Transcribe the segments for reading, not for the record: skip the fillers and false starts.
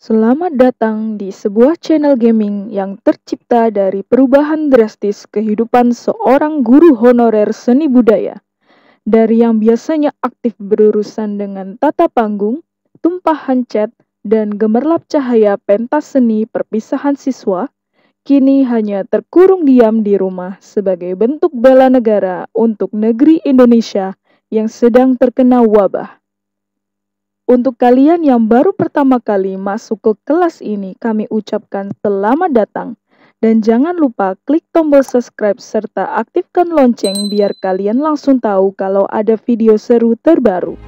Selamat datang di sebuah channel gaming yang tercipta dari perubahan drastis kehidupan seorang guru honorer seni budaya. Dari yang biasanya aktif berurusan dengan tata panggung, tumpahan cat, dan gemerlap cahaya pentas seni perpisahan siswa, kini hanya terkurung diam di rumah sebagai bentuk bela negara untuk negeri Indonesia yang sedang terkena wabah. Untuk kalian yang baru pertama kali masuk ke kelas ini, kami ucapkan selamat datang. Dan jangan lupa klik tombol subscribe serta aktifkan lonceng biar kalian langsung tahu kalau ada video seru terbaru.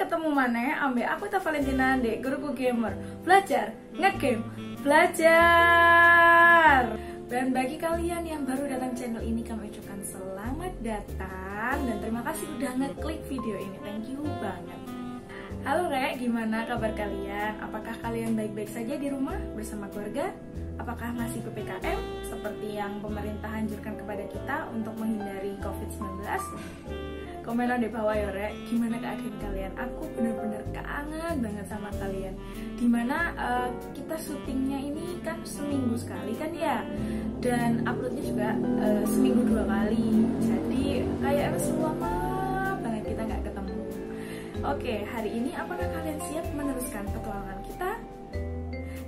Ketemu mana ambil Aquita Valentina di grupku gamer belajar ngegame belajar. Dan bagi kalian yang baru datang channel ini, kami ucapkan selamat datang dan terima kasih udah ngeklik video ini, thank you banget. Halo Rek, gimana kabar kalian? Apakah kalian baik-baik saja di rumah bersama keluarga? Apakah masih PPKM seperti yang pemerintah anjurkan kepada kita untuk menghindari COVID-19? Komenan di bawah ya Rek, gimana keadaan kalian? Aku bener-bener kangen banget sama kalian. Dimana kita syutingnya ini kan seminggu sekali kan ya, dan uploadnya juga seminggu 2 kali. Jadi kayak selama banget kita gak ketemu. Oke, hari ini apakah kalian siap meneruskan petualangan kita?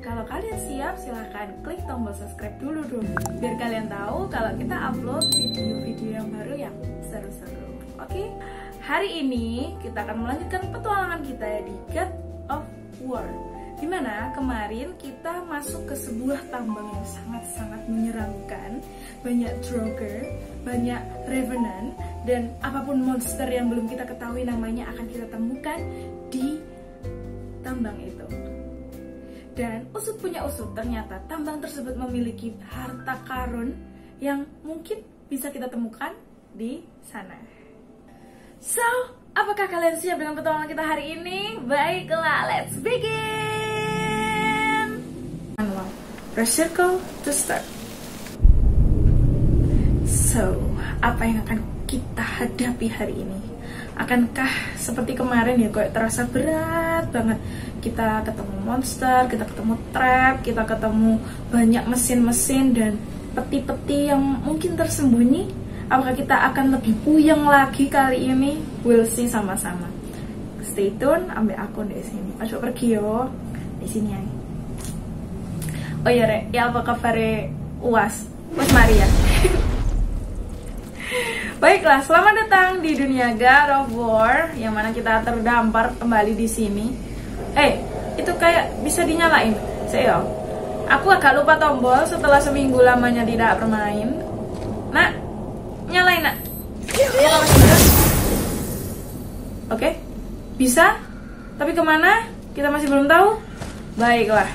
Kalau kalian siap, silahkan klik tombol subscribe dulu biar kalian tahu kalau kita upload video-video yang baru yang seru-seru. Oke, hari ini kita akan melanjutkan petualangan kita di God of War, dimana kemarin kita masuk ke sebuah tambang yang sangat-sangat menyeramkan. Banyak Draugr, banyak Revenant, dan apapun monster yang belum kita ketahui namanya akan kita temukan di tambang itu. Dan usut punya usut, ternyata tambang tersebut memiliki harta karun yang mungkin bisa kita temukan di sana. So, apakah kalian siap dengan petualangan kita hari ini? Baiklah, let's begin! Press circle to start. So, apa yang akan kita hadapi hari ini? Akankah seperti kemarin ya, kok terasa berat banget? Kita ketemu monster, kita ketemu trap, kita ketemu banyak mesin-mesin dan peti-peti yang mungkin tersembunyi. Apakah kita akan lebih puyeng lagi kali ini? We'll see sama-sama. Stay tune, ambil akun di sini. Ojo pergi yo, di sini ya. Oh ya Rek, ya apa kabar Uas? Uas Maria. Baiklah, selamat datang di dunia God of War, yang mana kita terdampar kembali di sini. Itu kayak bisa dinyalain. Saya, aku agak lupa tombol setelah seminggu lamanya tidak bermain. Nah, nyalain nak. Oke, bisa. Tapi kemana? Kita masih belum tahu. Baiklah.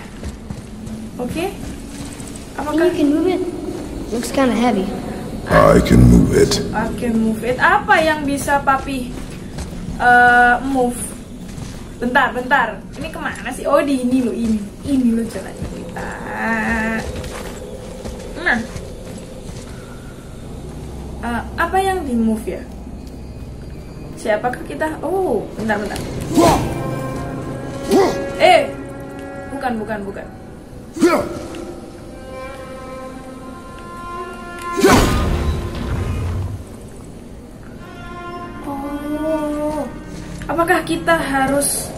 Oke. Apakah? Looks kind of heavy. I can move it. Apa yang bisa papi move? Bentar. Ini kemana sih? Oh, di ini loh, ini loh jalannya kita. Nah. Apa yang di move ya? Siapakah kita? Oh, bentar. Bukan. Oh, apakah kita harus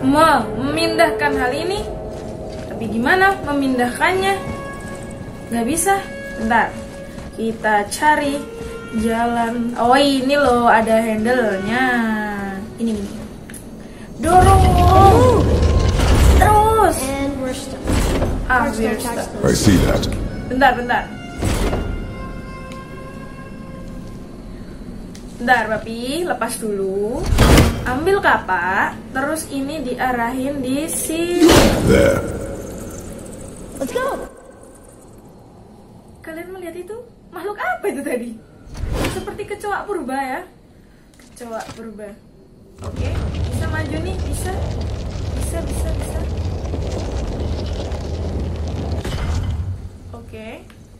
memindahkan hal ini? Tapi gimana memindahkannya? Nggak bisa. Bentar, kita cari jalan. Oh, ini loh, ada handle-nya. Ini. Dorong terus. I see that. Bentar, papi, lepas dulu. Ambil kapak, terus ini diarahin di sini. There. Let's go. Kalian melihat itu? Makhluk apa itu tadi? Seperti kecoa purba ya? Kecoa purba. Oke, bisa maju nih, bisa. Oke,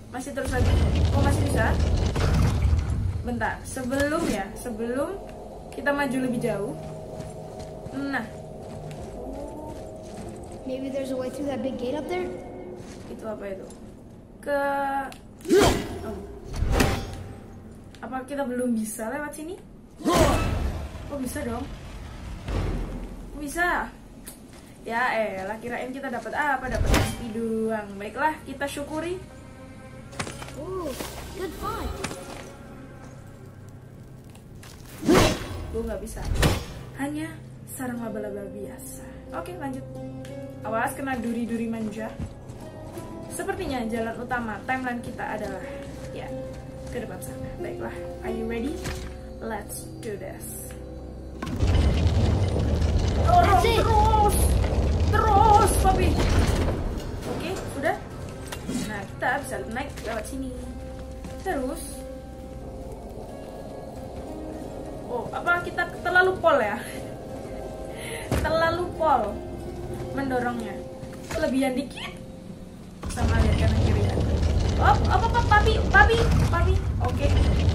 masih terus lagi. Oh, masih bisa. Bentar, sebelum kita maju lebih jauh. Nah. Maybe there's a way through that big gate up there. Itu apa itu? Ke oh. Apa kita belum bisa lewat sini? Oh, bisa dong. Bisa. Ya elah, kirain kita dapat apa, dapat SP doang. Baiklah, kita syukuri. Oh, good find. Gue nggak bisa. Hanya sarang laba-laba biasa. Oke, lanjut. Awas, kena duri-duri manja. Sepertinya jalan utama timeline kita adalah ya ke depan sana. Baiklah, are you ready? Let's do this. Dorong terus, papi. Oke, sudah. Nah, kita bisa naik lewat sini. Terus. Oh, apa kita terlalu pol ya? Terlalu pol mendorongnya, kelebihan dikit sama lihat kanan kiri ya. Oh, apa papi.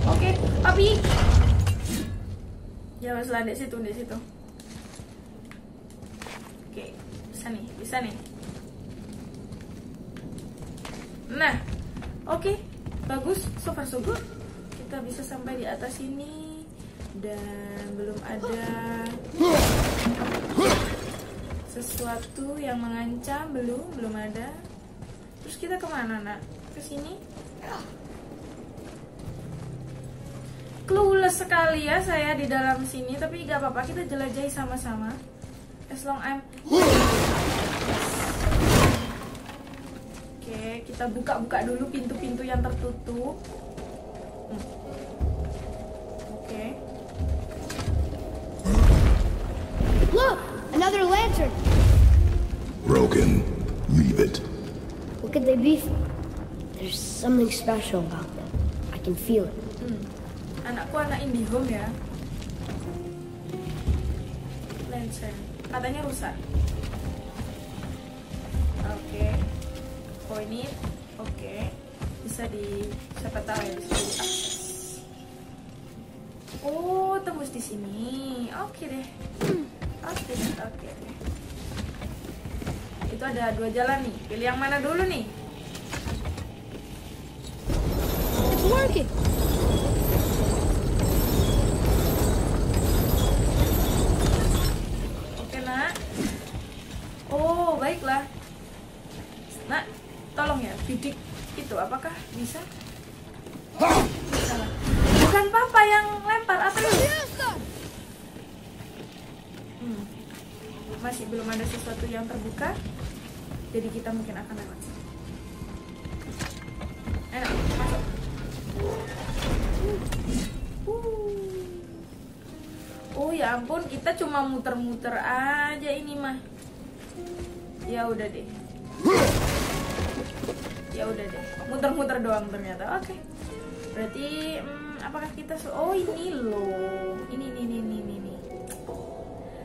Oke, papi. Jangan selandek situ, di situ. Oke, bisa nih. Nah, oke, bagus, so far so good. Kita bisa sampai di atas sini dan belum ada sesuatu yang mengancam, belum ada. Terus kita kemana nak? Ke sini? Clueless sekali ya saya di dalam sini, tapi gak apa-apa, kita jelajahi sama-sama. As long I'm. Oke, kita buka-buka dulu pintu-pintu yang tertutup. Oke. Look. Another lantern. Broken. Leave it. What could they be for? There's something special about them. I can feel it. Anakku anak indigo ya. Lantern. Katanya rusak. Oke. Oh ini. Oke. Bisa di siapa tahu ya bisa diakses. Oh, tembus di sini. Oke deh. Oke. Itu ada dua jalan nih. Pilih yang mana dulu nih? It's working. Oke, nak. Oh, baiklah. Nak, tolong ya, bidik itu apakah bisa? Bisa lah. Bukan papa yang lempar, Atreus. Masih belum ada sesuatu yang terbuka, jadi kita mungkin akan lewat. Enak, masuk. Oh ya ampun, kita cuma muter-muter aja ini mah. Ya udah deh, muter-muter doang ternyata. Oke, berarti apakah kita oh ini loh, ini.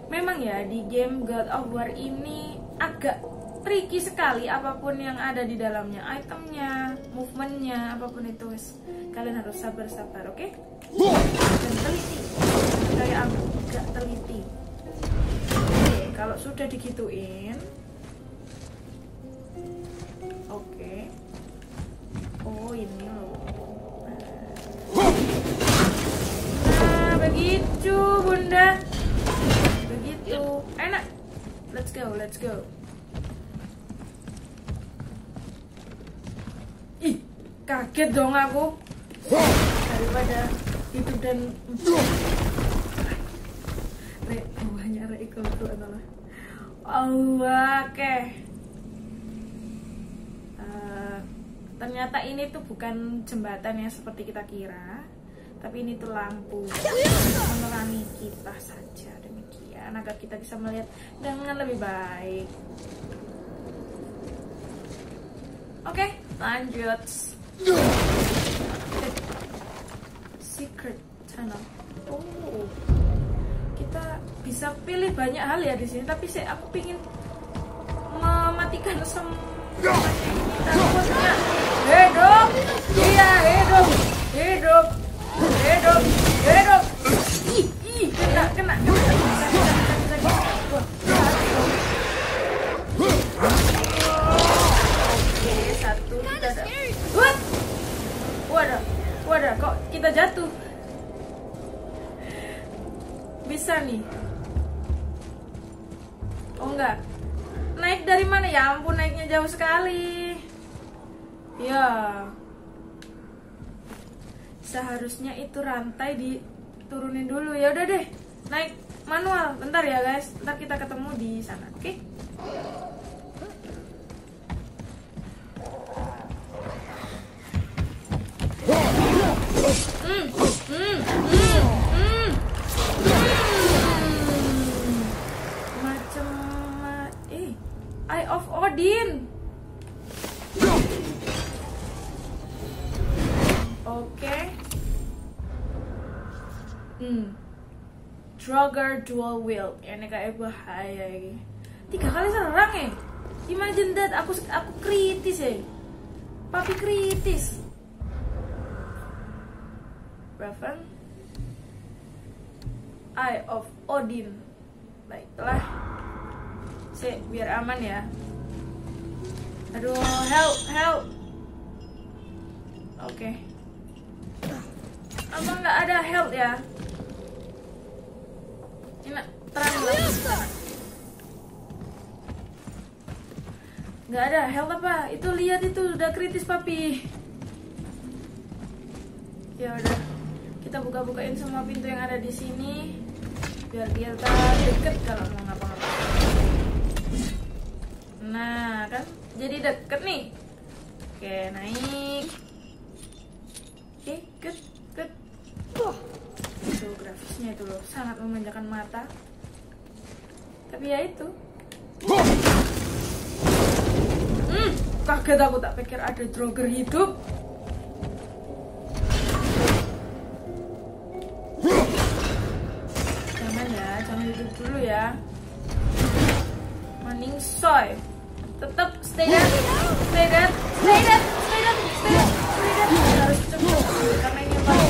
Memang ya di game God of War ini agak tricky sekali apapun yang ada di dalamnya, itemnya, movementnya, apapun itu. Kalian harus sabar-sabar, oke? Dan teliti, kayak aku gak teliti. Oke, kalau sudah digituin, oke. Oh ini loh. Nah begitu bunda. Enak. Let's go. Ih, kaget dong aku. Daripada itu dan bawahnya Reiko itu adalah. Oke. Ternyata ini tuh bukan jembatan yang seperti kita kira, tapi ini tuh lampu menerangi kita saja. Agar kita bisa melihat dengan lebih baik. Oke, lanjut. Secret tunnel. Oh, kita bisa pilih banyak hal ya di sini, tapi saya aku pingin mematikan semua maksudnya. Hidup, iya hidup, hidup, hidup, hidup. Ih, kena. Waduh, kok kita jatuh? Bisa nih. Oh enggak. Naik dari mana? Ya ampun, naiknya jauh sekali. Ya. Seharusnya itu rantai diturunin dulu. Ya udah deh. Naik manual. Bentar ya, guys. Ntar kita ketemu di sana. Oke? Macam Eye of Odin. Oke. Draugr dual wield. Ini kayak bahaya ini. 3 kali serang ya. Imagine that, aku kritis ya. Papi kritis. Revenant, Eye of Odin. Baiklah, sih biar aman ya. Aduh, help, help. Oke. Apa nggak ada help ya? Ini terang lagi. Nggak ada help apa? Itu lihat itu udah kritis papi. Ya udah. Kita buka-bukain semua pintu yang ada di sini biar dia deket kalau mau ngapa-ngapain. Nah kan jadi deket nih. Oke, naik. Oke, good, good. Wah, itu grafisnya itu loh, sangat memanjakan mata. Tapi ya itu. Kaget aku, tak pikir ada Draugr hidup. Hidup dulu ya, maning soy, tetap stay dead, stay dead, stay dead, stay dead, stay dead, stay dead. Harus cepat karena ini baru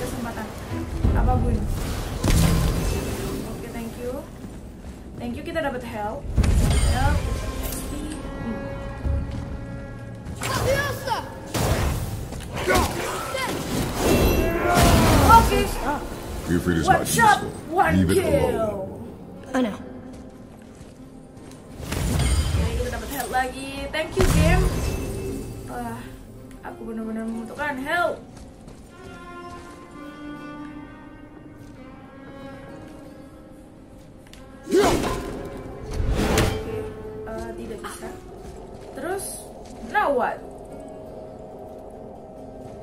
kesempatan. Apa bun? Oke, thank you, thank you, kita dapat help. Help. Oke. If it is not useful, leave it alone. Oh no. Kita dapat help lagi. Thank you game. Wah, aku benar-benar membutuhkan help. Oke, tidak bisa. Terus, now what?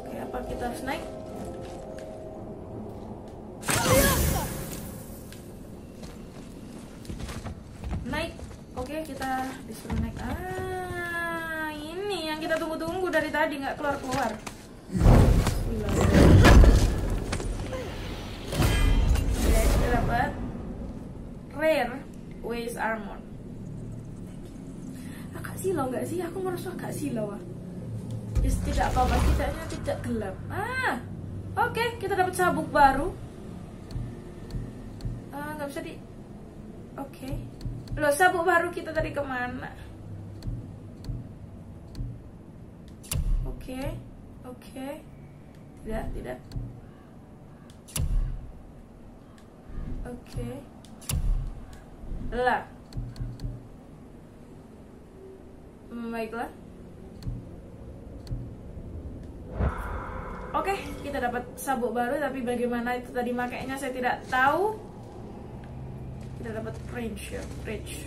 Oke, apa kita harus naik? Kita disuruh naik. Ini yang kita tunggu-tunggu dari tadi nggak keluar-keluar. Oke, kita dapat rare waist armor. Agak silau nggak sih? Aku merasa agak silau. Yes, tidak apa-apa, tidaknya tidak gelap. Oke, kita dapat sabuk baru. Nggak bisa di. Oke. Loh, sabuk baru kita tadi kemana? Oke, oke. Tidak, tidak. Oke. Lah. Baiklah. Oke, kita dapat sabuk baru, tapi bagaimana itu tadi makainya saya tidak tahu. Kita dapat range ya, range.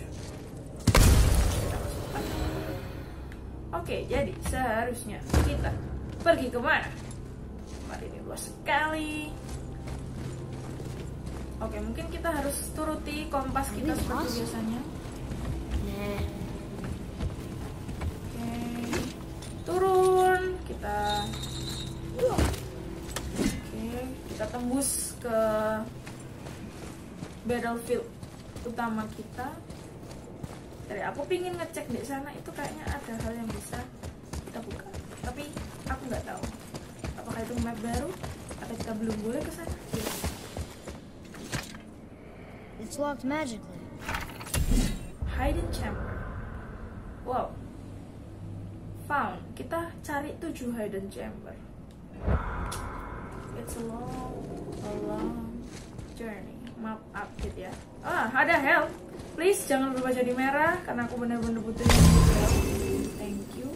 Oke, jadi seharusnya kita pergi kemana? Tempat ini luas sekali. Oke, mungkin kita harus turuti kompas kita seperti biasanya. Oke, turun kita. Oke, kita tembus ke battlefield utama kita. Jadi aku pingin ngecek di sana itu kayaknya ada hal yang bisa kita buka, tapi aku nggak tahu apakah itu map baru atau kita belum boleh ke sana. It's locked magically. Hidden chamber. Wow. Found. Kita cari 7 hidden chamber. It's a long journey. Map update ya. Ah, ada help. Please jangan berubah jadi merah karena aku benar-benar butuh help. Thank you.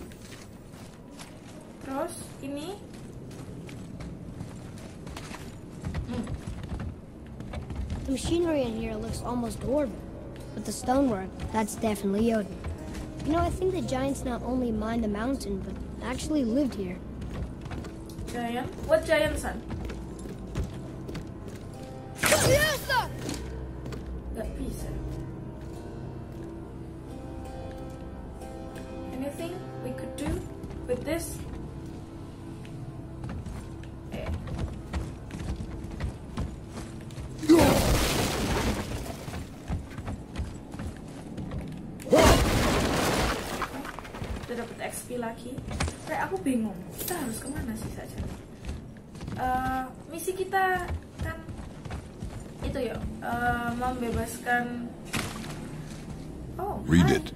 Terus ini. The machinery in here looks almost dwarven, but the stonework, that's definitely Odin. You know, I think the giants not only mined the mountain, but actually lived here. Giant? What giant, son? That piece. Anything we could do with this? Lagi, kayak aku bingung. Kita harus kemana sih saja? Misi kita kan itu ya, membebaskan. Oh, read it.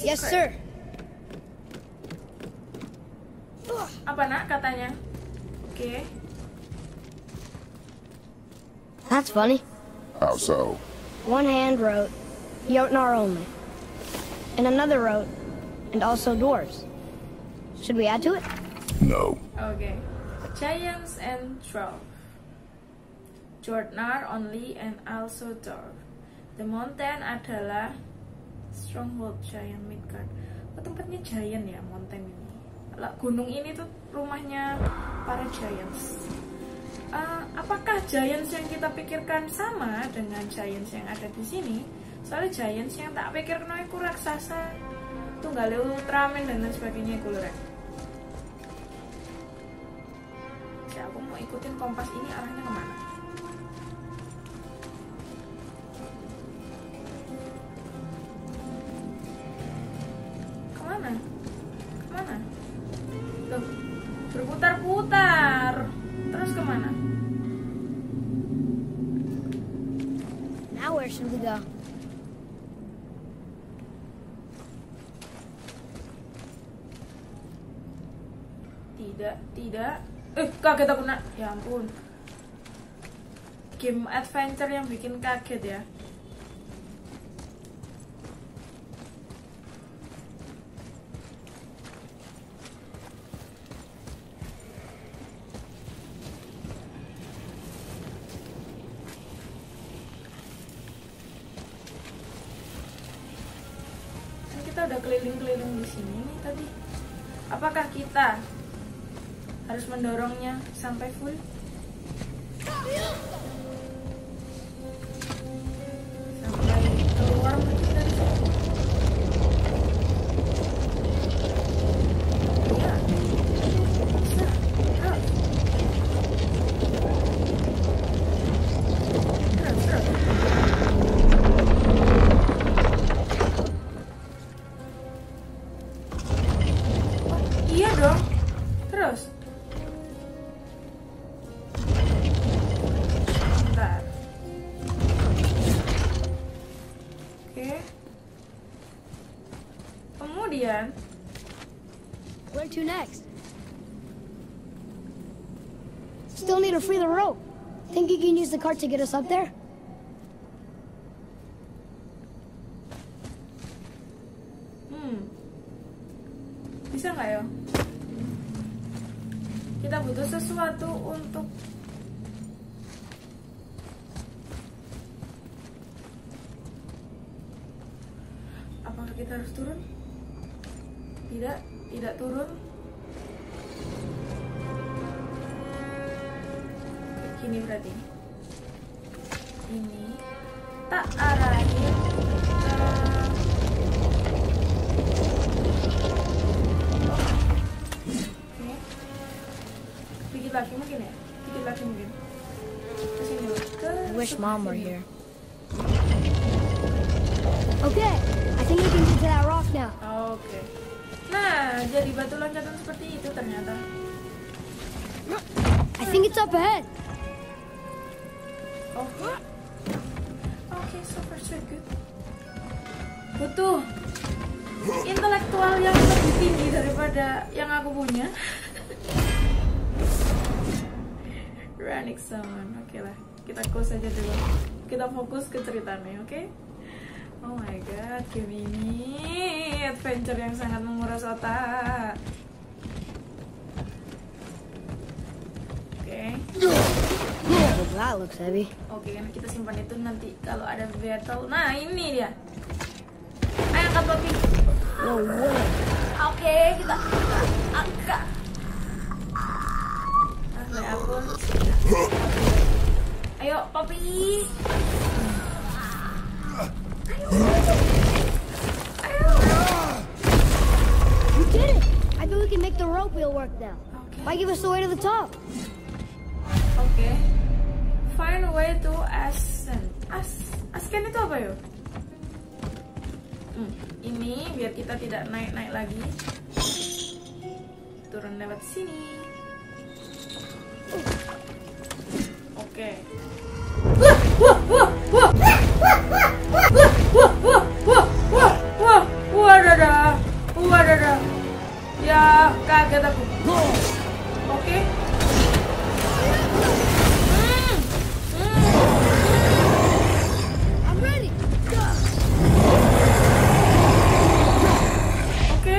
Yes sir. Apa nak katanya? Oke. Okay. That's funny. How so? One hand wrote Jotnar only, and another wrote and also dwarves. Should we add to it? No. Okay. Giants and Draugr. Jotnar only and also Draugr. The mountain adalah stronghold giant Midgard. Oh, tempatnya giant ya, mountain ini. Gunung ini tuh rumahnya para giants. Apakah giants yang kita pikirkan sama dengan giants yang ada di sini? Soalnya giants yang tak pikir kenal itu raksasa, tunggale Ultraman dan lain sebagainya itu lho. Aku mau ikutin kompas ini arahnya kemana? Kemana? Kemana? Tuh, berputar-putar. Terus kemana? Now where should we go? Tidak, tidak. Kaget aku nak, ya ampun. Game adventure yang bikin kaget ya. Kan kita udah keliling-keliling di sini nih tadi. Apakah kita harus mendorongnya sampai full? Sampai keluar mungkin dari sini. Ya. Bisa. Terus. Terus. Oh, iya dong. Terus. Where to next? Still need to free the rope. Think you can use the cart to get us up there? Bisa nggak ya? Kita butuh sesuatu untuk apakah kita harus turun? Tidak, tidak turun. Gini berarti. Ini tak arahin. Oke. Dikit lagi mungkin ya. Dikit lagi mungkin. Kesini dulu. Wish mom were here. Okay, I think we can get to that rock now. Okay. Nah, jadi batu loncatan seperti itu ternyata. I think it's up ahead. Oh. Okay, so far so good. Butuh intelektual yang lebih tinggi daripada yang aku punya. Running sound, oke lah. Kita close aja dulu. Kita fokus ke ceritanya, oke? Oh my god, game ini adventure yang sangat menguras otak. Oke. Oke, kita simpan itu nanti kalau ada battle. Nah, ini dia. Ayo angkat topi. Oke, kita angkat. Ayo, Papi. Ayo. You did it. I bet we can make the rope wheel work now. Okay. Why give us the way to the top? Okay. Find a way to ascend. Ascend itu apa yo? Ini biar kita tidak naik-naik lagi. Turun lewat sini. Oke. Wah, ya kaget aku. Oke. I'm ready. Oke.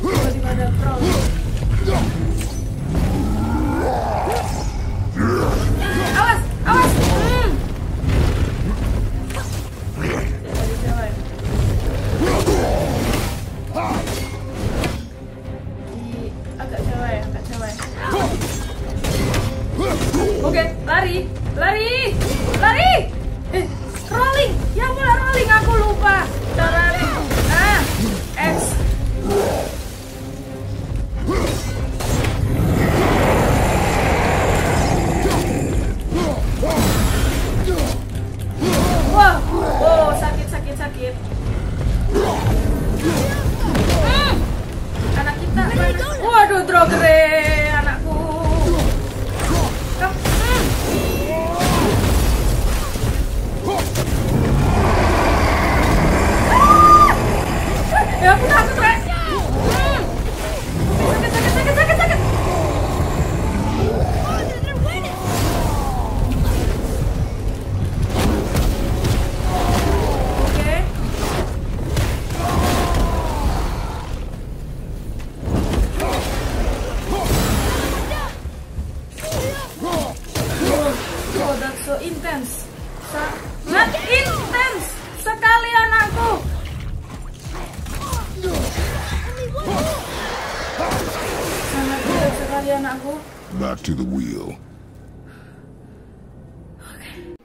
Tiba-tiba ada problem. Awas! Agak cewek. Oke, lari! Rolling! Ya mulai rolling, aku lupa caranya. Nah, X. Sakit. Anak kita. Waduh, Draugr anakku. Ya aku takut rasanya. Sakit. Back to the wheel. Okay.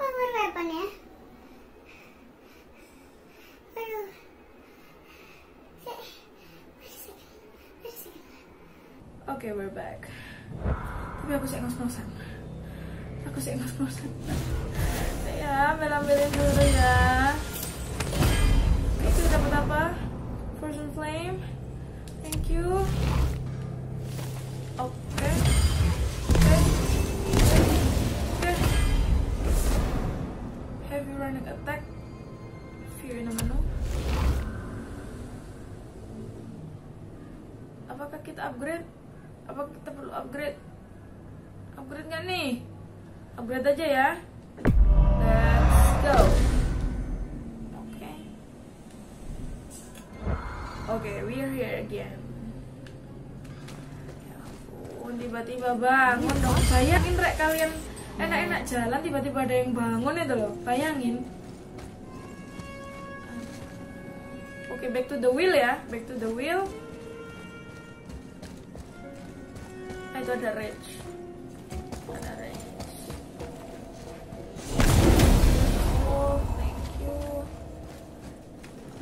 What would happen here? Okay, we're back. Tapi aku sih ngos-ngosan. Ya, ambil-ambilin dulu ya. Dapat apa? Frozen flame. Thank you. Okay. Heavy running attack. Fury namanya. Apakah kita upgrade? Apakah kita perlu upgrade? Upgrade nggak nih? Upgrade aja ya. Let's go. Okay, we are here again. Ya ampun, tiba-tiba bangun dong. Bayangin rek, kalian enak-enak jalan tiba-tiba ada yang bangun itu loh. Bayangin. Okay, back to the wheel ya. Back to the wheel. Itu ada rage. Oh, thank you.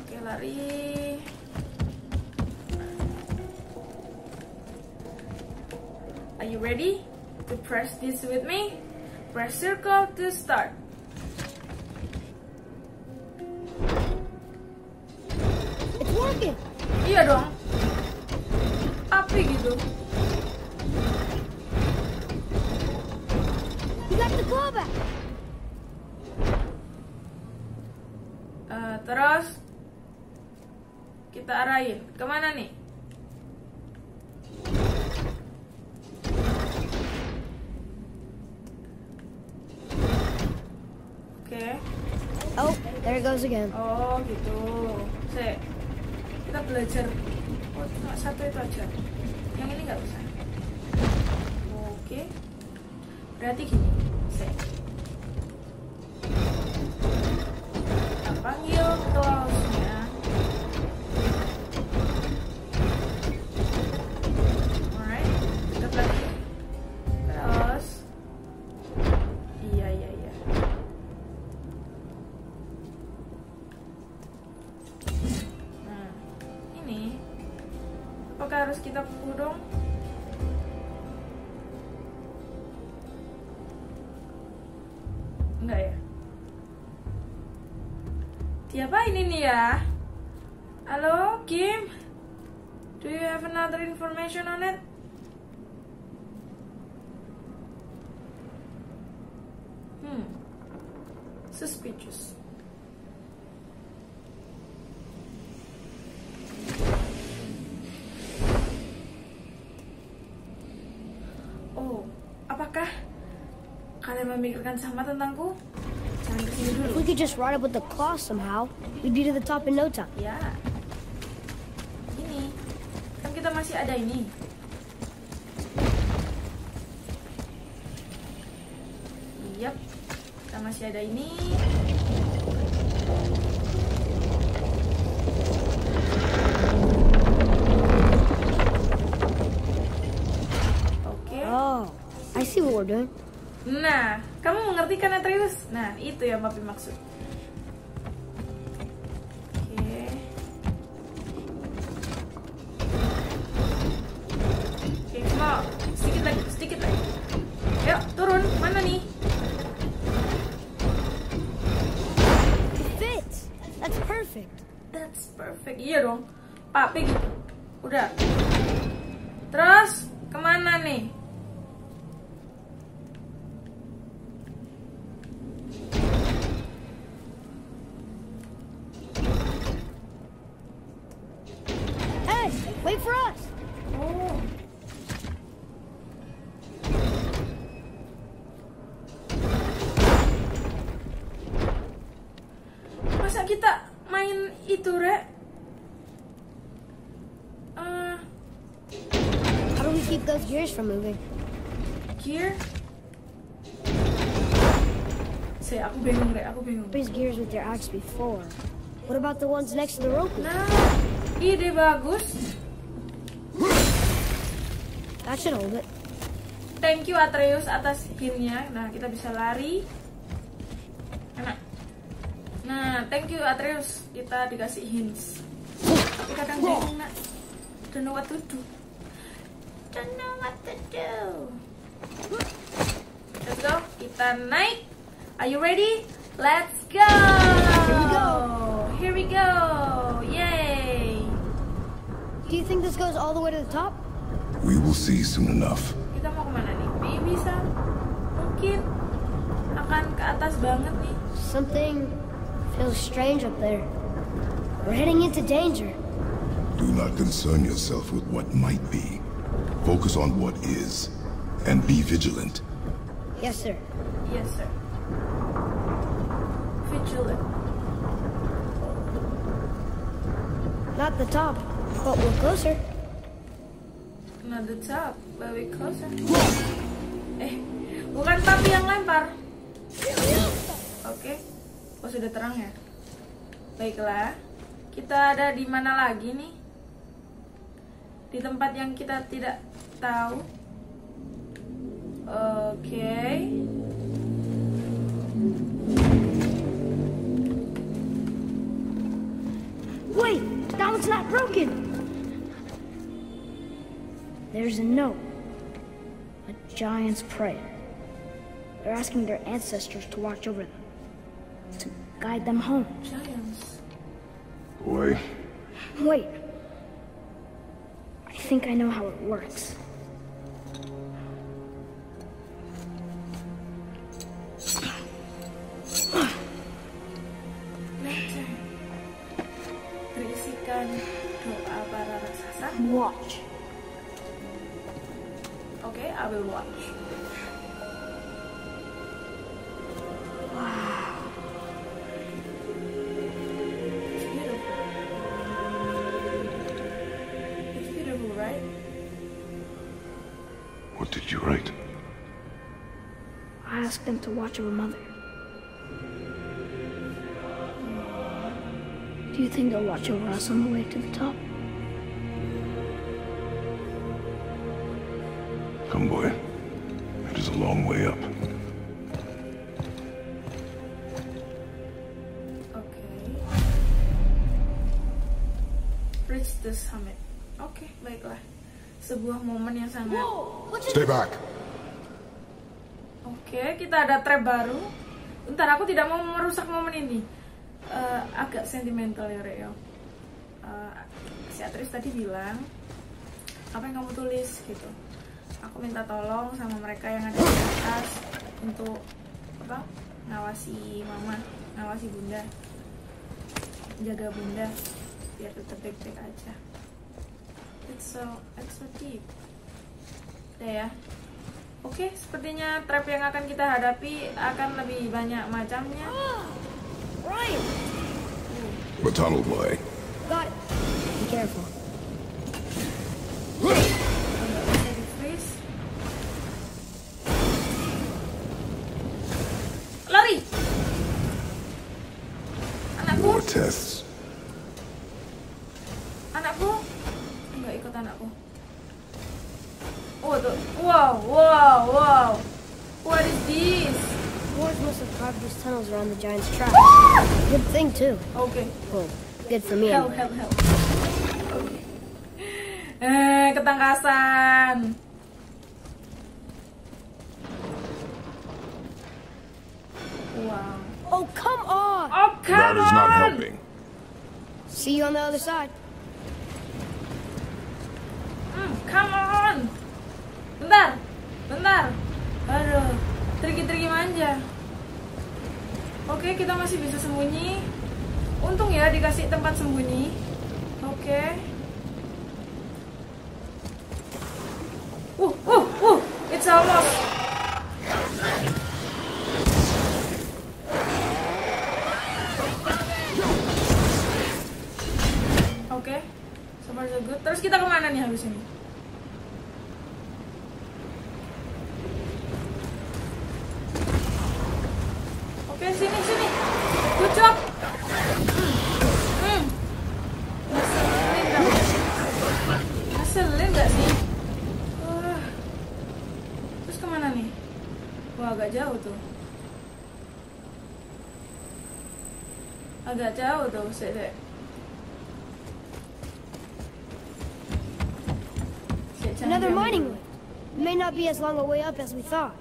Okay, lari. Are you ready? to press this with me. Press circle to start. It's working. Iya dong. Api gitu. You got the claw back. Terus kita arahin kemana nih? Oh, there it goes again. Oh, gitu. Sek, kita belajar. Oh, cuma satu itu aja. Yang ini nggak usah. Oke. Berarti gini. Sek. Kita panggil close-nya. Alright. Kita lagi. Close. Iya. Apakah harus kita kurung? Enggak ya? Diapain ini ya? Halo, Kim? Do you have another information on it? Suspicious. Apakah kalian memikirkan sama tentangku? Jangan kesini dulu. We could just ride up with the claw somehow. We'd be to the top in no time. Ya. Ini kan kita masih ada ini. Yap, kita masih ada ini. Nah, kamu mengerti kan, Atreus? Nah, itu yang Papi maksud. Oke. Oke, mau sedikit lagi. Ayo, turun. Mana nih? It fits. That's perfect. Iya dong. Papi gitu. Udah. Terus kemana nih? Wait for us. Oh. Masa kita main itu, Rek? How do we keep those gears from moving? Gear? Say, aku bingung, Rek. Aku bingung. These gears with their axe before. What about the ones next to the rope? Nah, ide bagus. That should hold it. Thank you Atreus atas hintnya. Nah, kita bisa lari. Enak. Nah, thank you Atreus. Kita dikasih hints. Tapi kadang bingung, nak. Don't know what to do. Let's go. Kita naik. Are you ready? Let's go. Here we go. Yay. Do you think this goes all the way to the top? We will see soon enough. Kita mau kemana nih? Bisa mungkin akan ke atas banget nih. Something feels strange up there. We're heading into danger. Do not concern yourself with what might be. Focus on what is, and be vigilant. Yes, sir. Vigilant. Not the top, but we're closer. Not the top, but we're closer. Bukan Papi yang lempar. Oke. Oh, sudah terang ya. Baiklah. Kita ada di mana lagi nih? Di tempat yang kita tidak tahu. Oke. Wait, that one's not broken. There's a note, a giants pray. They're asking their ancestors to watch over them, to guide them home. Giants. Boy. Wait. I think I know how it works. Watch. Okay, I will watch. Wow. It's beautiful. It's beautiful, right? What did you write? I asked them to watch over Mother. Do you think they'll watch over us on the way to the top? Come, boy. It is a long way up. Okay. Reach the summit. Okay, baiklah. Sebuah momen yang sangat... Whoa, stay back. Oke, kita ada trap baru. Bentar, aku tidak mau merusak momen ini. Agak sentimental ya, Reo. Si Atreus tadi bilang, apa yang kamu tulis, gitu. Aku minta tolong sama mereka yang ada di atas untuk apa? Ngawasi mama, ngawasi bunda, jaga bunda biar tetap baik-baik aja. It's so deep. Udah ya. Oke, sepertinya trap yang akan kita hadapi akan lebih banyak macamnya. Right. The tunnel boy. Got it. Be careful. Tests. Anakku? Enggak ikut anakku. Oh, tuh. Wow. What is this? Wars must have carved these tunnels around the giant's tracks. Good thing too. Okay. Well, good for me. Help. Okay. Ketangkasan. Wow. Oh, come on! Oh, come on! That is not helping. See you on the other side. Come on! Bentar. Aduh, triki-triki manja. Oke, kita masih bisa sembunyi. Untung ya dikasih tempat sembunyi. Oke. It's almost. Oke, so far so good. Terus kita kemana nih habis ini? Oke, sini. Kucuk. Ngeselin gak sih? Wah. Terus kemana nih? Wah, agak jauh tuh, sedek. Another mining road. It may not be as long a way up as we thought.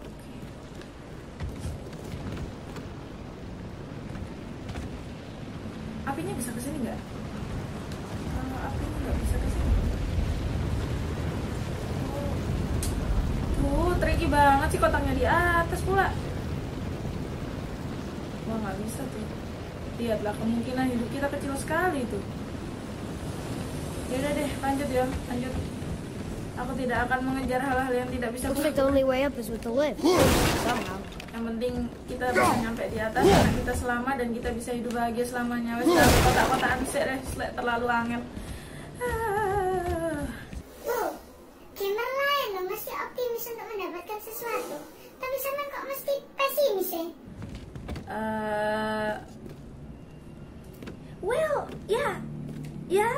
Apinya bisa ke sini nggak? Kalau apinya nggak bisa ke sini. Tuh, tricky banget sih kotaknya di atas pula. Wah, nggak bisa tuh. Lihatlah, kemungkinan hidup kita kecil sekali tuh. Yaudah deh, lanjut. Aku tidak akan mengejar hal-hal yang tidak bisa kulihat. The only way up is with the lift. Somehow. Yang penting kita bisa nyampe di atas, karena kita selama dan kita bisa hidup bahagia selamanya. Wes kotak-kotakan sih deh, terlalu angin. Kinar lain loh, mesti optimis untuk mendapatkan sesuatu. Tapi sama kok mesti pesimis ya? Well, yeah. Ya,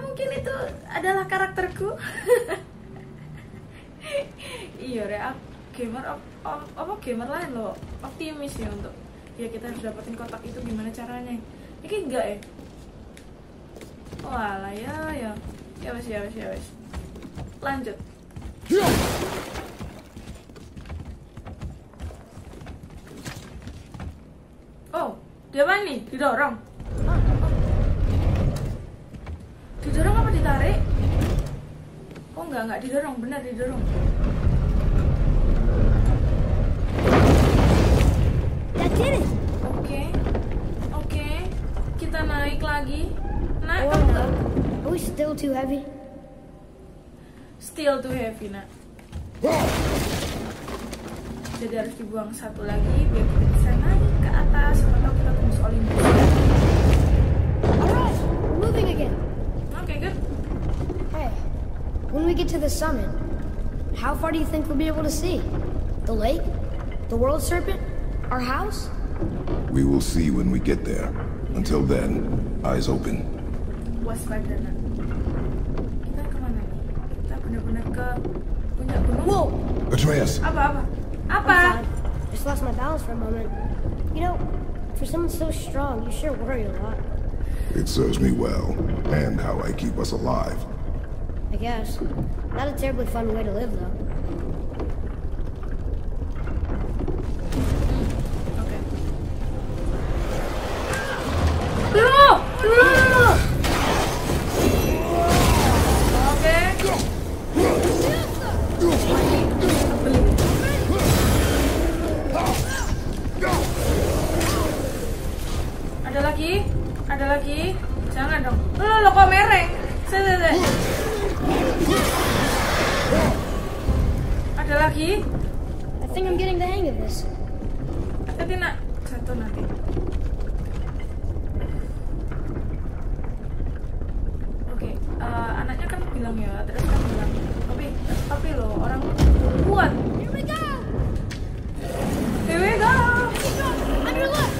mungkin itu adalah karakterku. Iya, Rea, gamer lain loh, optimis ya untuk ya kita harus dapetin kotak itu gimana caranya? Ini enggak ya? Walah ya, ya wes. Lanjut. Diapain nih? Didorong? Didorong apa ditarik? Oh enggak didorong, bener didorong. Oke, kita naik lagi. Naik apa enggak? Are we still too heavy? Still too heavy, nak. Jadi harus dibuang satu lagi biar kita bisa naik ke atas atau kita tembus Olympus. Alright, moving again. Okay, good. Hey, when we get to the summit, how far do you think we'll be able to see? The lake? The World Serpent? Our house? We will see when we get there. Until then, eyes open. Waspada, nak. Kita kemana nih? Kita benar-benar ke puncak gunung. Wow. Atreus. Apa? Apa? Just lost my balance for a moment. You know, for someone so strong, you sure worry a lot. It serves me well, and how I keep us alive. I guess. Not a terribly fun way to live, though. Okay. No! Ada lagi, jangan dong. Lo kok mereng? Ada lagi. I think I'm getting the hang of this. Tapi nak satu nanti. Oke, anaknya kan bilang ya, terus kan bilang. Tapi lo orang kuat. Here we go. Here we go. Under look.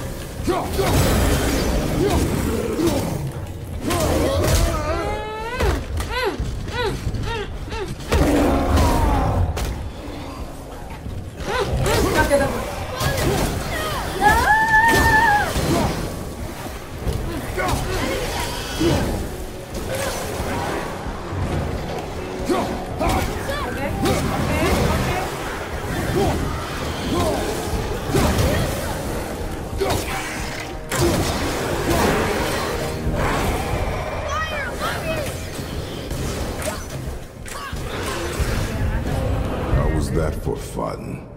Fun.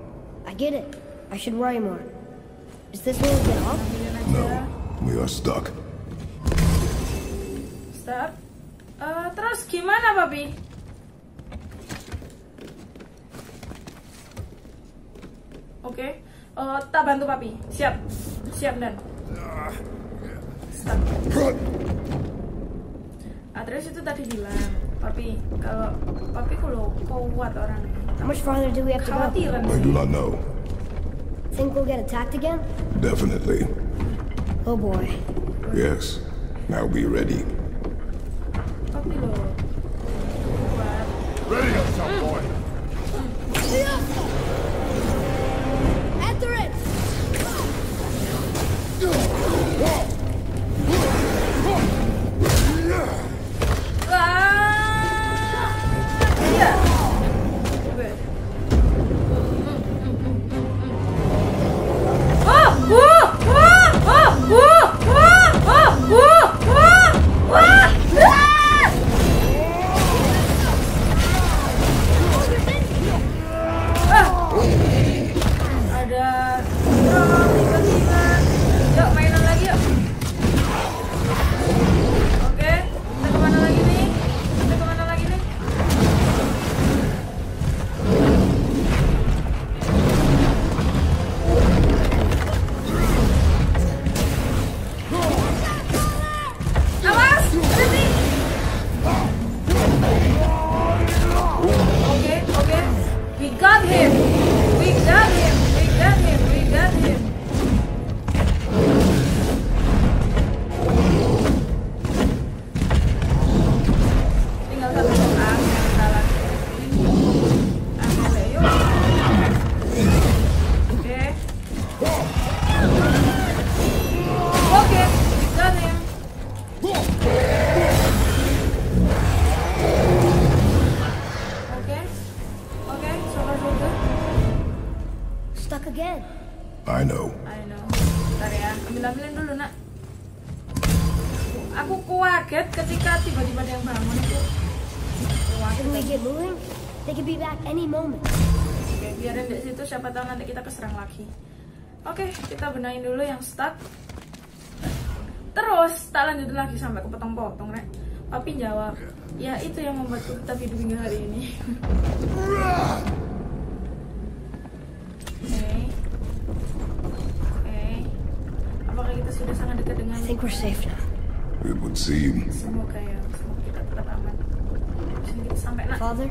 I get it. I should worry more. Is this where we get off? No, we are stuck. Stuck? Terus gimana, Papi? Oke, tak bantu Papi. Siap dan. Stuck. Atreus itu tadi bilang, Papi, kalau Papi kalau kuat orangnya. How much farther do we have to go? I do not know. Think we'll get attacked again? Definitely. Oh boy. Yes. Now be ready. Ready up, top boy. After it. Ada tiba-tiba. Yuk mainan lagi yuk. kaget ketika tiba-tiba ada yang bangun itu. They could be back any moment. Oke, biarin di situ, siapa tahu nanti kita keserang lagi. Oke, kita benahin dulu yang start. Terus tak lanjut lagi sampai kepotong-potong, Rek. Papi jawab, ya itu yang membuatku tetap hidup hingga hari ini. Oke. Oke. Apakah kita sudah sangat dekat dengan? I think we're safe now. It would seem. Semoga ya, semoga kita tetap aman. Kita sampai nak. Father?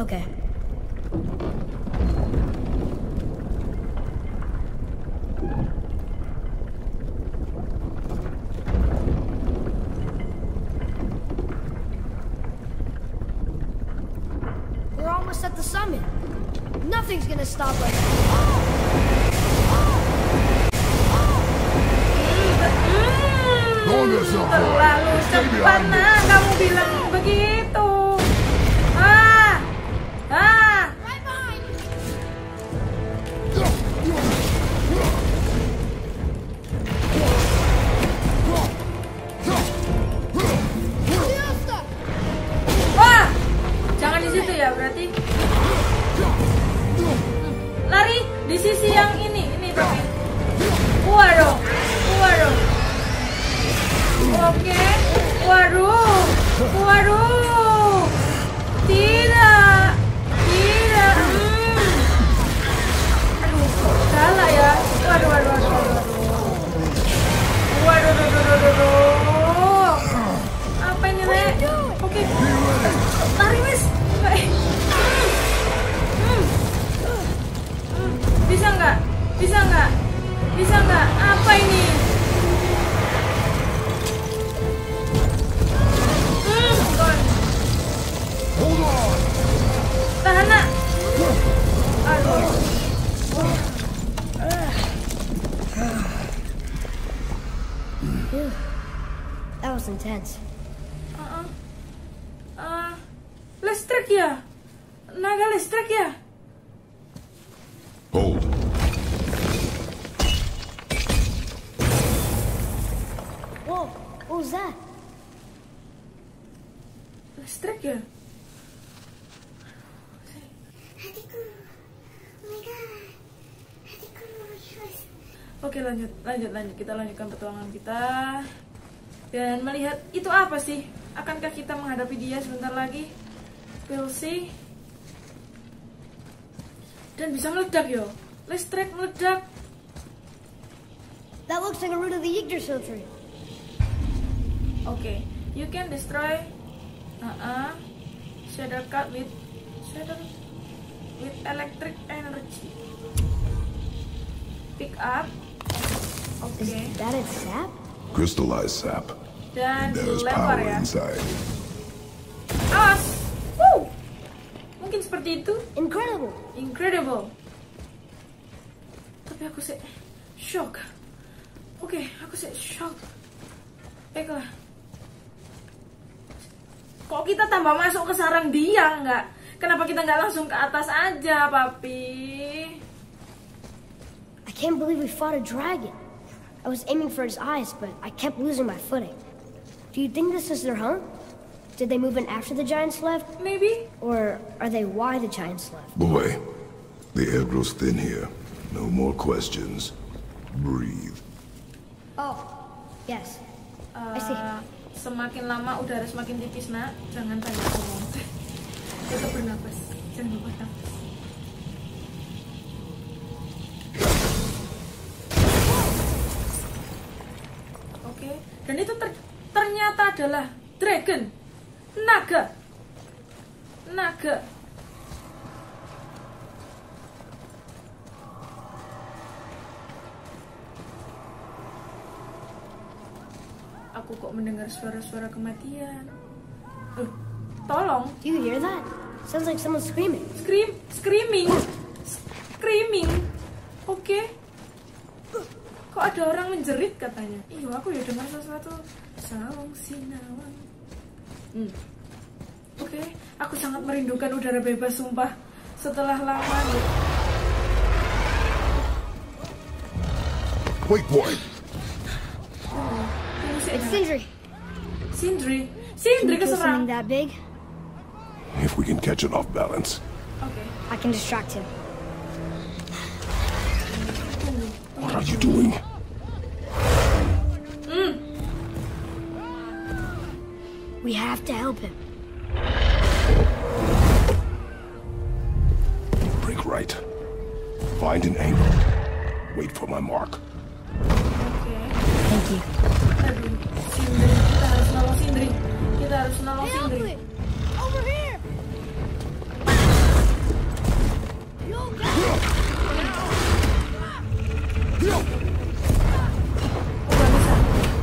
Okay. We're almost at the summit. Nothing's gonna stop us. Terlalu cepat, nah, kamu bilang begitu. Lanjut, kita lanjutkan petualangan kita dan melihat itu apa sih, akankah kita menghadapi dia sebentar lagi, we'll see. Dan bisa meledak yo, listrik meledak. That looks like a root of the Yggdrasil tree. Okay, you can destroy shadow cut with electric energy. Pick up. Okay. Is that a sap? Crystallized sap. Dan there's power inside. Awas! Woo! Mungkin seperti itu. Incredible. Incredible. Tapi aku sih shock. Oke, aku sih shock. Baiklah. Kok kita tambah masuk ke sarang dia nggak? Kenapa kita nggak langsung ke atas aja, Papi? I can't believe we fought a dragon. I was aiming for his eyes, but I kept losing my footing. Do you think this is their home? Did they move in after the giants left? Maybe. Or are they why the giants left? Boy, the air grows thin here. No more questions. Breathe. Oh, yes. I see. Semakin lama udara semakin tipis, nak. Jangan banyak ngomong. Tetap bernapas. Jangan lupa nafas. Dan itu ternyata adalah dragon, naga. Aku Aku kok mendengar suara-suara kematian. Tolong. Do you hear that? Sounds like someone screaming. Screaming. Oke. Kok ada orang menjerit katanya? Iya, aku ya dengar sesuatu. Sawang sinawang. Oke. Aku sangat merindukan udara bebas, sumpah. Setelah lama nih. Wait, boy. It's Sindri. Sindri keserang. That big? If we can catch it off balance. Okay. I can distract him. What are you doing? We have to help him. Break right. Find an angle. Wait for my mark. Thank you. Aduh, Sindri, kita harus nolong Sindri. Over here.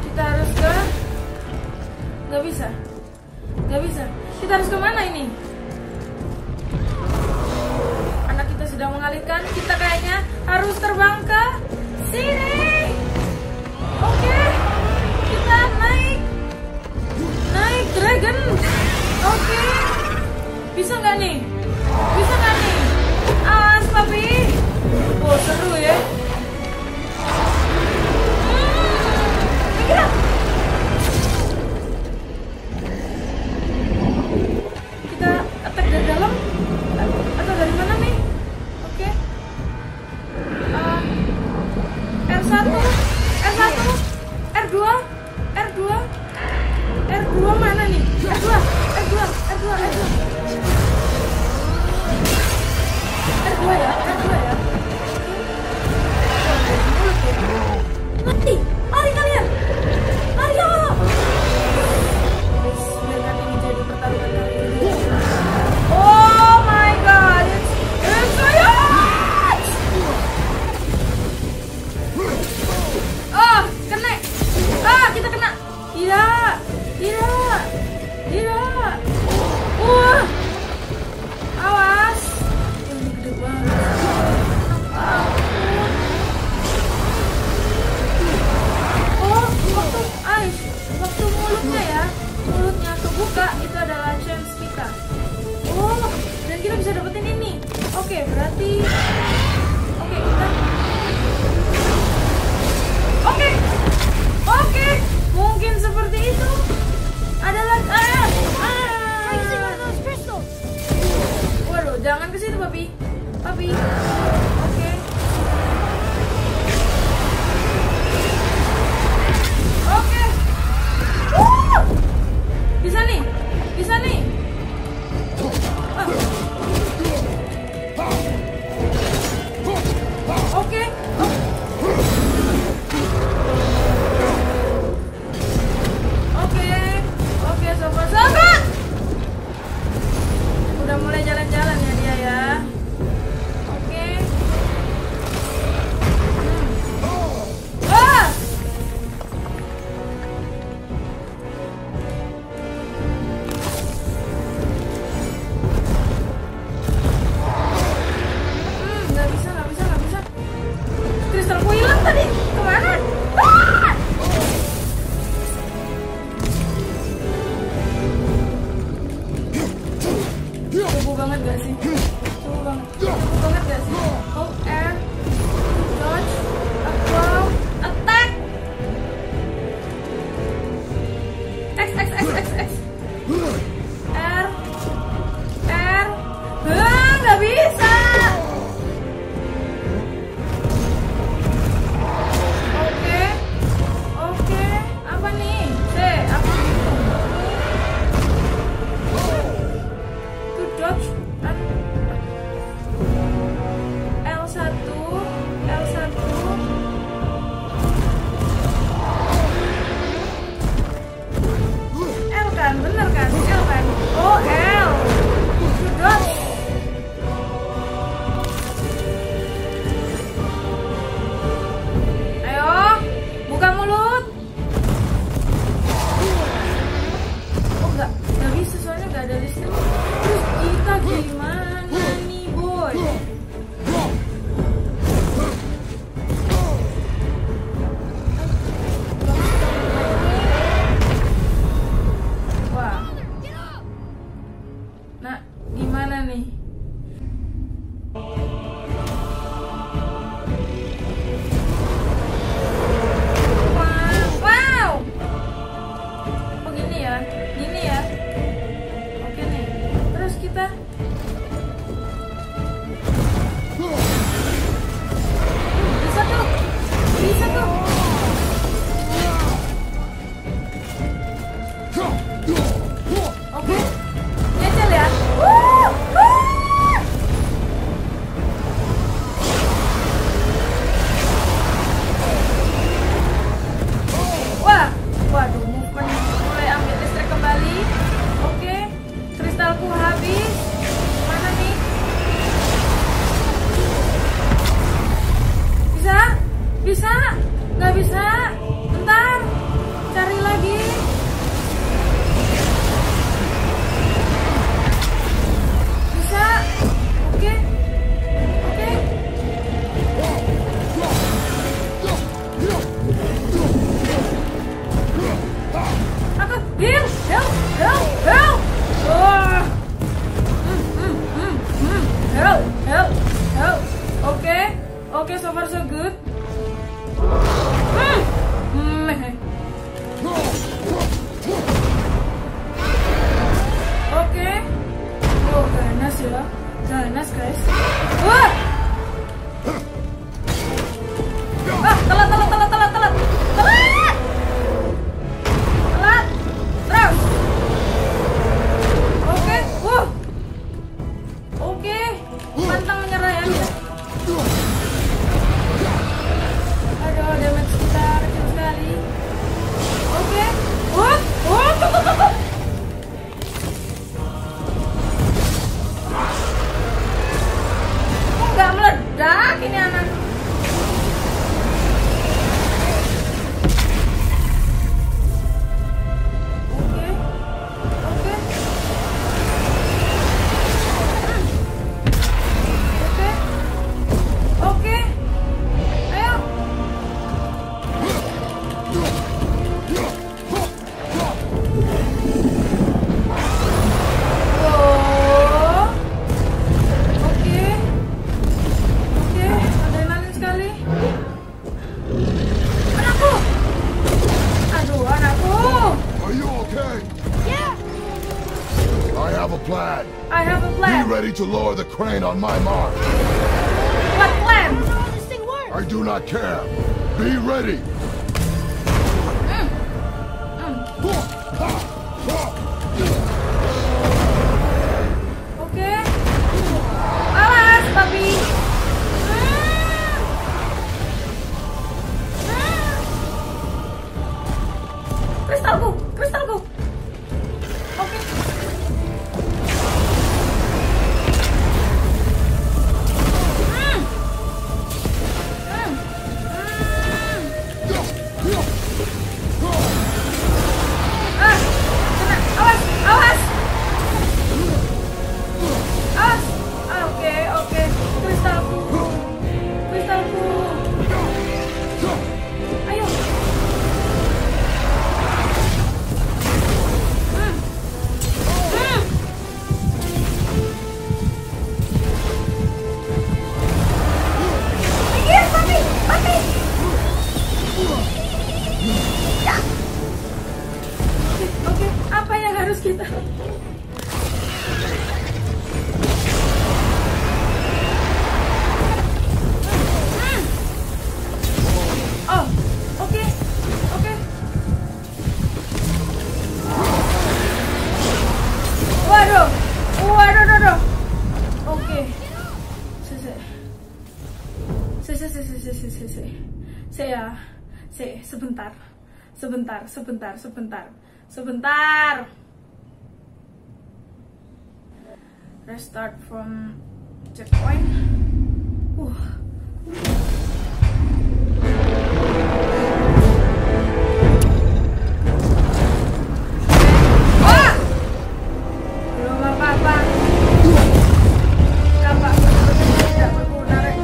Kita harus ke... Nggak bisa. Kita harus kemana ini? Anak kita sedang mengalihkan. Kita kayaknya harus terbang ke sini. Oke, kita naik dragon. Oke, bisa nggak nih? Awas papi. Oh seru ya. Gerak. Kita attack dari dalam atau dari mana nih? Oke. R2 mana nih? R2 ya. Mati. Mari kalian. Ayo. Bismillah, ini jadi pertarungan kali ini. Oh my god. It's fire. Oh, kena. Kita kena. Tidak. Wah. Awas. Ini gede banget. Waktu mulutnya ya, kebuka itu adalah chance kita. Oh, dan kita bisa dapetin ini. Oke, berarti. Oke, mungkin seperti itu adalah. Waduh, jangan ke situ, papi. Oke. Bisa nih. Oke. Oke, sobat. Udah mulai jalan-jalan ya dia ya. Oke. Coba banget gak sih? Hold air, dodge, throw, attack. X. R. Gak bisa. Oke. Apa nih? Apa itu? To dodge. Bener kan? Oh, L. Sudut. Ayo, buka mulut. Nah, gini ya. Oke nih. Terus kita bisa tuh. Bisa tuh. Oke. Nyecil ya. Waduh, movement mulai ambil listrik kembali. Oke, kristalku habis. Mana nih? Bisa? Bisa? Nggak bisa? Bentar, cari lagi. Bisa? Oke. Oke. Aku biar, help. Oh. Help. Oke, so far so good. Oke. Oh, ganas ya, ganas guys. Wah. Ah, telat. Oke, pantang menyerah ya. Aduh, damage kita kecil sekali. Oke. Kok nggak meledak ini anak? To lower the crane on my mark. What plan? How will this thing work? I do not care. Be ready. Okay. Awas, puppy. Kristalku. Okay. Sebentar. Restart from checkpoint. Belum apa-apa. Kenapa? Tidak berguna. Oke.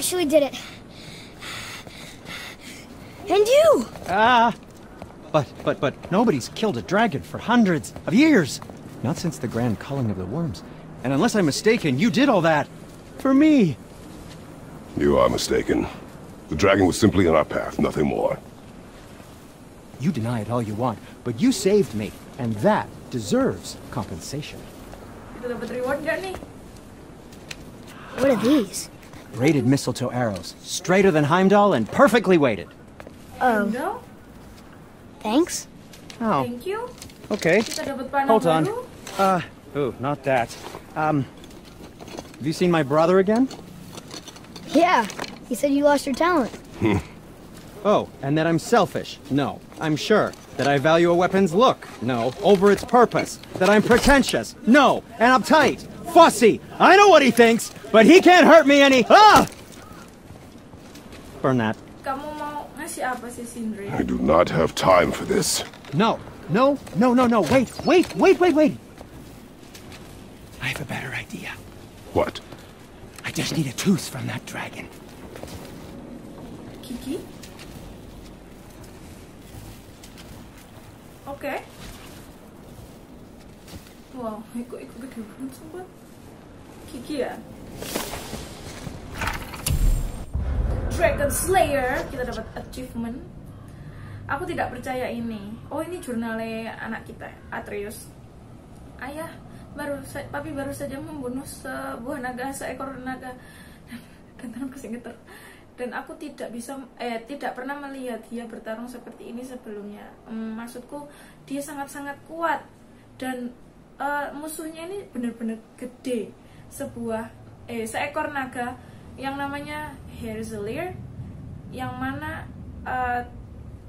actually did it. And you! But nobody's killed a dragon for hundreds of years. Not since the Grand Culling of the Worms. And unless I'm mistaken, you did all that for me. You are mistaken. The dragon was simply in our path, nothing more. You deny it all you want, but you saved me, and that deserves compensation. What are these? Braided mistletoe arrows, straighter than Heimdall and perfectly weighted. Oh. Thanks. Oh. Thank you. Okay. Hold on. Oh, not that. Have you seen my brother again? Yeah. He said you lost your talent. Oh, and that I'm selfish. No. I'm sure. That I value a weapon's look. No. Over its purpose. That I'm pretentious. No. And uptight. Fussy. I know what he thinks, but he can't hurt me any. Ah! Burn that. I do not have time for this. No. Wait. I have a better idea. What? I just need a tooth from that dragon. Kiki? Okay. Wow, ikut Kiki ya? Dragon Slayer, kita dapat achievement. Aku tidak percaya ini. Oh, ini jurnalnya anak kita, Atreus. Ayah, papi baru saja membunuh sebuah naga, seekor naga dan terus kesingeter. Dan aku tidak pernah melihat dia bertarung seperti ini sebelumnya. Maksudku, dia sangat-sangat kuat dan musuhnya ini benar-benar gede. Seekor naga yang namanya Heresalier, yang mana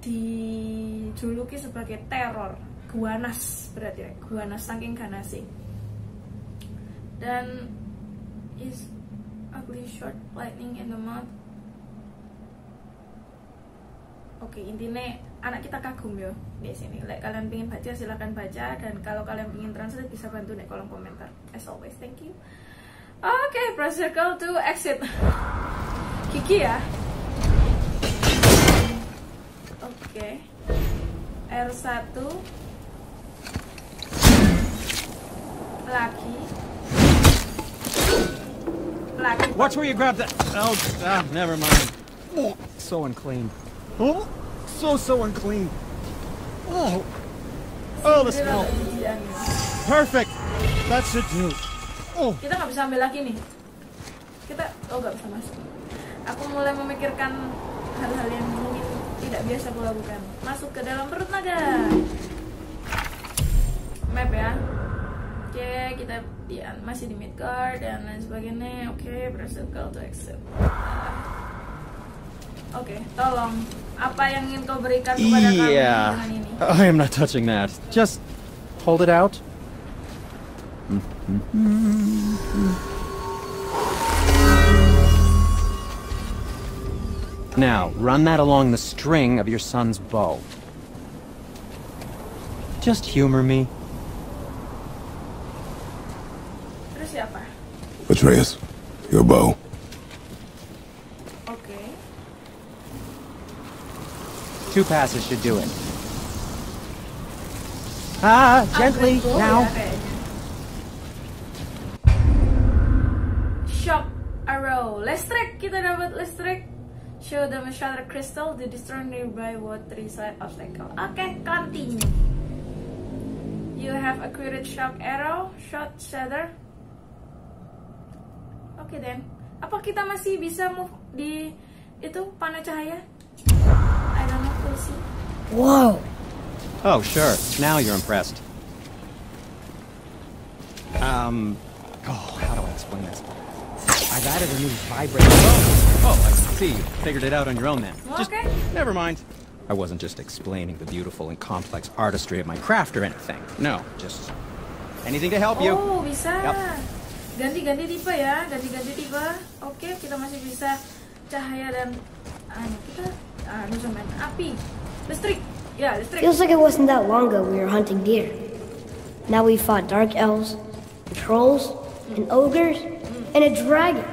dijuluki sebagai teror, guanas berarti ya, guanas saking ganasnya. Dan is ugly short lightning in the mouth. Oke, intinya anak kita kagum ya di sini. Like, kalian pengen baca silahkan baca, dan kalau kalian pengen translate bisa bantu di kolom komentar. As always, thank you. Oke, press circle to exit. Kiki ya. Oke. R1 lagi. Watch where you grab that. Oh, never mind. Oh, so unclean. Oh, so unclean. Oh, the smell. Perfect. That should do. Oh. Kita nggak bisa ambil lagi nih. Kita, nggak bisa masuk. Aku mulai memikirkan hal-hal yang mungkin tidak biasa aku lakukan. Masuk ke dalam perut naga. Map ya. Oke, kita masih di Midgard dan lain sebagainya. Oke, press circle to exit. Oke, tolong. Apa yang ingin kau berikan kepada kami dengan ini? I am not touching that. Just hold it out. Now, run that along the string of your son's bow. Just humor me. Atreus, your bow. Two passes should do it. Ah, gently, now. Shock arrow. Lestrik, kita dapat lestrik. Show them a shattered crystal, they destroy nearby watery side obstacle. Okay, continue. You have acquired shock arrow, shot shatter. Okay then. Apa kita masih bisa move di itu panah cahaya? Whoa! Oh, sure. Now you're impressed. How do I explain this? I've added a new vibrator. Oh, I see. You figured it out on your own then. Okay. Just, never mind. I wasn't just explaining the beautiful and complex artistry of my craft or anything. No, just anything to help you. Oh, bisa. Yep. Ganti-ganti tipe ya. Ganti-ganti tipe. Oke, kita masih bisa cahaya dan kita. Api. Listrik. Feels like it wasn't that long ago we were hunting deer. Now we fought dark elves, trolls, and ogres, and a dragon.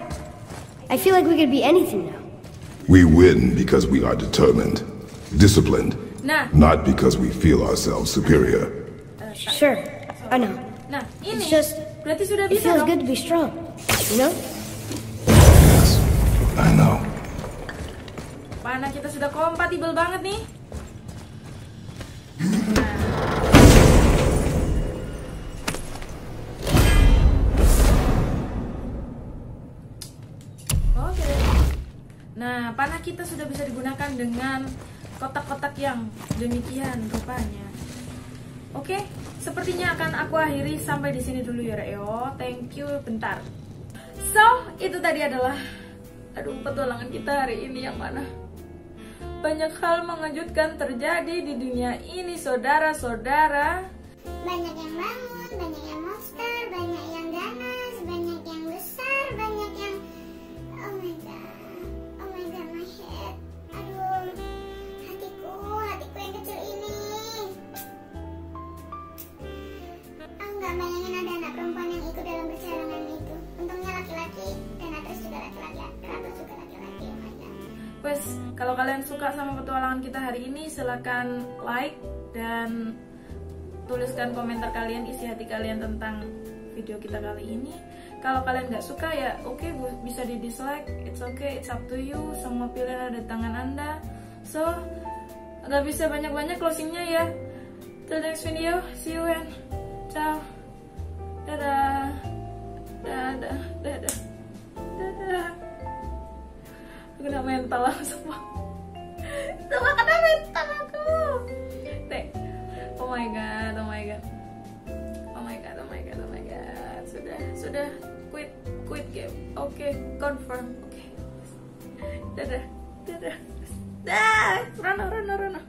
I feel like we could be anything now. We win because we are determined, disciplined, not because we feel ourselves superior. Sure, I know. It's just, it feels good to be strong, you know? Yes, I know. Panah kita sudah kompatibel banget nih. Oke. Nah, panah kita sudah bisa digunakan dengan kotak-kotak yang demikian rupanya. Oke, sepertinya akan aku akhiri sampai di sini dulu ya, Reo. Thank you, bentar. So, itu tadi adalah petualangan kita hari ini yang mana banyak hal mengejutkan terjadi di dunia ini, saudara-saudara. Banyak yang bangun, banyak yang monster, banyak yang ganas, banyak yang besar, banyak yang... oh my god, my head. Aduh, hatiku, hatiku yang kecil ini. Aku nggak bayangin ada anak perempuan yang ikut dalam perjalanan itu. Untungnya laki-laki, dan Atreus juga laki-laki, Kratos juga laki-laki. Wes, kalau kalian suka sama petualangan kita hari ini, silahkan like dan tuliskan komentar kalian, isi hati kalian tentang video kita kali ini. Kalau kalian nggak suka ya oke, bisa di dislike, it's okay, it's up to you, semua pilihan ada di tangan Anda. So, nggak bisa banyak-banyak closingnya ya. Till next video, see you and ciao. Dadah, dadah, dadah, dadah. Kena mental aku semua. Semua kena mental aku. Oh my god, oh my god. Oh my god, oh my god, oh my god. Sudah quit game. Oke, confirm. Oke. Dadah. Dah, Rono.